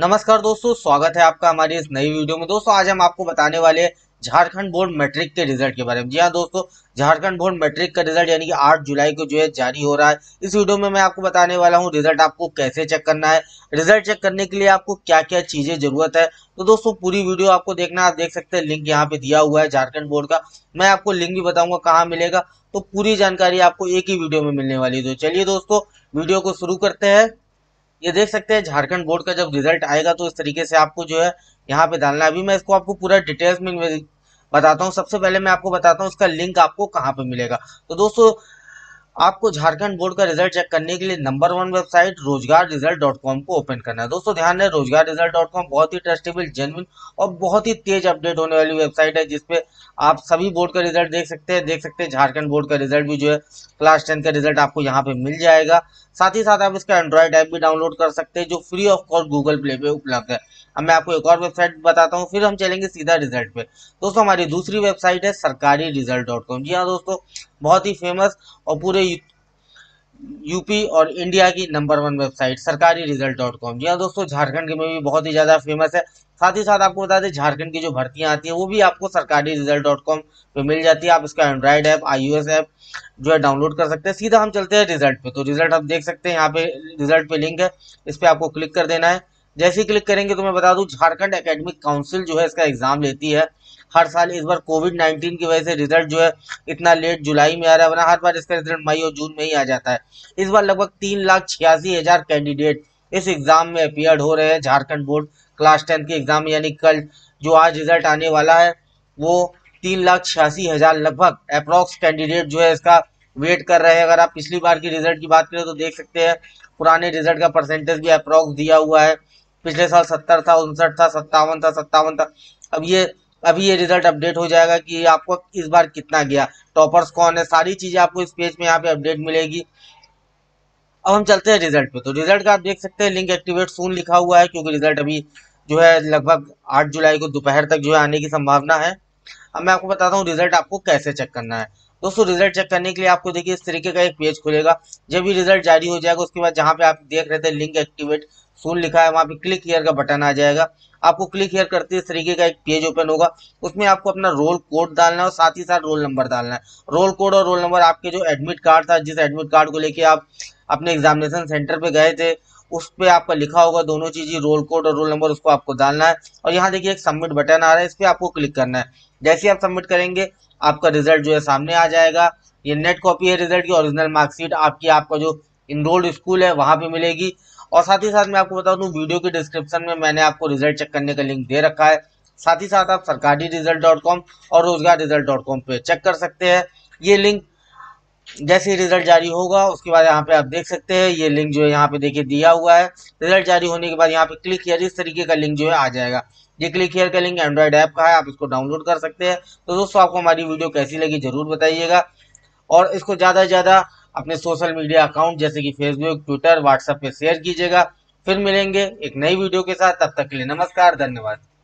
नमस्कार दोस्तों, स्वागत है आपका हमारी इस नई वीडियो में। दोस्तों आज हम आपको बताने वाले हैं झारखंड बोर्ड मैट्रिक के रिजल्ट के बारे में। जी हाँ दोस्तों, झारखंड बोर्ड मैट्रिक का रिजल्ट यानी कि 8 जुलाई को जो है जारी हो रहा है। इस वीडियो में मैं आपको बताने वाला हूँ रिजल्ट आपको कैसे चेक करना है, रिजल्ट चेक करने के लिए आपको क्या क्या चीजें जरूरत है। तो दोस्तों पूरी वीडियो आपको देखना, आप देख सकते हैं लिंक यहाँ पे दिया हुआ है झारखंड बोर्ड का। मैं आपको लिंक भी बताऊंगा कहाँ मिलेगा, तो पूरी जानकारी आपको एक ही वीडियो में मिलने वाली है। तो चलिए दोस्तों वीडियो को शुरू करते हैं। ये देख सकते हैं झारखंड बोर्ड का जब रिजल्ट आएगा तो इस तरीके से आपको जो है यहाँ पे डालना है। अभी मैं इसको आपको पूरा डिटेल्स में बताता हूँ। सबसे पहले मैं आपको बताता हूँ इसका लिंक आपको कहाँ पे मिलेगा। तो दोस्तों आपको झारखंड बोर्ड का रिजल्ट चेक करने के लिए नंबर 1 वेबसाइट रोजगार रिजल्ट.com को ओपन करना है। दोस्तों ध्यान है, रोजगार रिजल्ट.com बहुत ही ट्रस्टेबल, जेन्युइन और बहुत ही तेज अपडेट होने वाली वेबसाइट है, जिसपे आप सभी बोर्ड का रिजल्ट देख सकते हैं। झारखंड बोर्ड का रिजल्ट भी जो है क्लास 10 का रिजल्ट आपको यहाँ पे मिल जाएगा। साथ ही साथ आप इसका एंड्रॉइड ऐप भी डाउनलोड कर सकते हैं जो free of cost Google play पे उपलब्ध है। अब मैं आपको एक और वेबसाइट बताता हूँ, फिर हम चलेंगे सीधा रिजल्ट पे। दोस्तों हमारी दूसरी वेबसाइट है सरकारी रिजल्ट.com। जी हाँ दोस्तों, बहुत ही फेमस और पूरे यूपी और इंडिया की नंबर 1 वेबसाइट सरकारी रिजल्ट.com। जी हाँ दोस्तों, झारखंड के में भी बहुत ही ज़्यादा फेमस है। साथ ही साथ आपको बता दें झारखंड की जो भर्तियां आती है वो भी आपको सरकारी रिजल्ट.com पे मिल जाती है। आप इसका एंड्रॉइड ऐप, iOS ऐप जो है डाउनलोड कर सकते हैं। सीधा हम चलते हैं रिजल्ट पे। तो रिजल्ट आप देख सकते हैं यहाँ पे रिजल्ट पे लिंक है, इस पर आपको क्लिक कर देना है। जैसे ही क्लिक करेंगे तो मैं बता दूं झारखंड अकेडमिक काउंसिल जो है इसका एग्जाम लेती है हर साल। इस बार कोविड-19 की वजह से रिजल्ट जो है इतना लेट जुलाई में आ रहा है, वरना हर बार इसका रिजल्ट मई और जून में ही आ जाता है। इस बार लगभग 3,86,000 कैंडिडेट इस एग्जाम में अपीयर हो रहे हैं झारखंड बोर्ड क्लास 10 के एग्जाम में। यानी कल जो आज रिजल्ट आने वाला है वो 3,86,000 लगभग अप्रॉक्स कैंडिडेट जो है इसका वेट कर रहे हैं। अगर आप पिछली बार की रिजल्ट की बात करें तो देख सकते हैं पुराने रिजल्ट का परसेंटेज भी अप्रॉक्स दिया हुआ है। पिछले साल 70 था, 59 था, 57 था, 57 था। अभी ये रिजल्ट अपडेट हो जाएगा कि आपको इस बार कितना गया, टॉपर्स कौन है, सारी चीजें आपको इस पेज में यहाँ पे अपडेट मिलेगी। अब हम चलते हैं रिजल्ट पे। तो रिजल्ट का आप देख सकते हैं लिंक एक्टिवेट सून लिखा हुआ है, क्योंकि रिजल्ट अभी जो है लगभग 8 जुलाई को दोपहर तक जो है आने की संभावना है। अब मैं आपको बताता हूँ रिजल्ट आपको कैसे चेक करना है। दोस्तों रिजल्ट चेक करने के लिए आपको देखिए इस तरीके का एक पेज खुलेगा। जब भी रिजल्ट जारी हो जाएगा उसके बाद जहाँ पे आप देख रहे थे लिंक एक्टिवेट सून लिखा है, वहाँ पे क्लिक हियर का बटन आ जाएगा। आपको क्लिक हियर करते ही इस तरीके का एक पेज ओपन होगा। उसमें आपको अपना रोल कोड डालना है और साथ ही साथ रोल नंबर डालना है। रोल कोड और रोल नंबर आपके जो एडमिट कार्ड था, जिस एडमिट कार्ड को लेके आप अपने एग्जामिनेशन सेंटर पे गए थे, उस पर आपका लिखा होगा दोनों चीज, रोल कोड और रोल नंबर, उसको आपको डालना है। और यहाँ देखिए एक सबमिट बटन आ रहा है, इस पर आपको क्लिक करना है। जैसे आप सबमिट करेंगे आपका रिजल्ट जो है सामने आ जाएगा। ये नेट कॉपी है रिजल्ट की, ओरिजिनल मार्कशीट आपका जो इनरोल्ड स्कूल है वहाँ पे मिलेगी। और साथ ही साथ मैं आपको बता दूं वीडियो के डिस्क्रिप्शन में मैंने आपको रिजल्ट चेक करने का लिंक दे रखा है। साथ ही साथ आप सरकारी रिजल्ट.com और रोजगार रिजल्ट.com पे चेक कर सकते हैं। ये लिंक जैसे ही रिजल्ट जारी होगा उसके बाद यहाँ पे आप देख सकते हैं ये लिंक जो है यहाँ पे देखिए दिया हुआ है। रिजल्ट जारी होने के बाद यहाँ पे क्लिक हियर इस तरीके का लिंक जो है आ जाएगा। ये क्लिक हियर का लिंक एंड्रॉइड ऐप का है, आप इसको डाउनलोड कर सकते हैं। तो दोस्तों आपको हमारी वीडियो कैसी लगी जरूर बताइएगा, और इसको ज़्यादा से ज़्यादा अपने सोशल मीडिया अकाउंट जैसे कि फेसबुक, ट्विटर, व्हाट्सएप पे शेयर कीजिएगा। फिर मिलेंगे एक नई वीडियो के साथ, तब तक के लिए नमस्कार, धन्यवाद।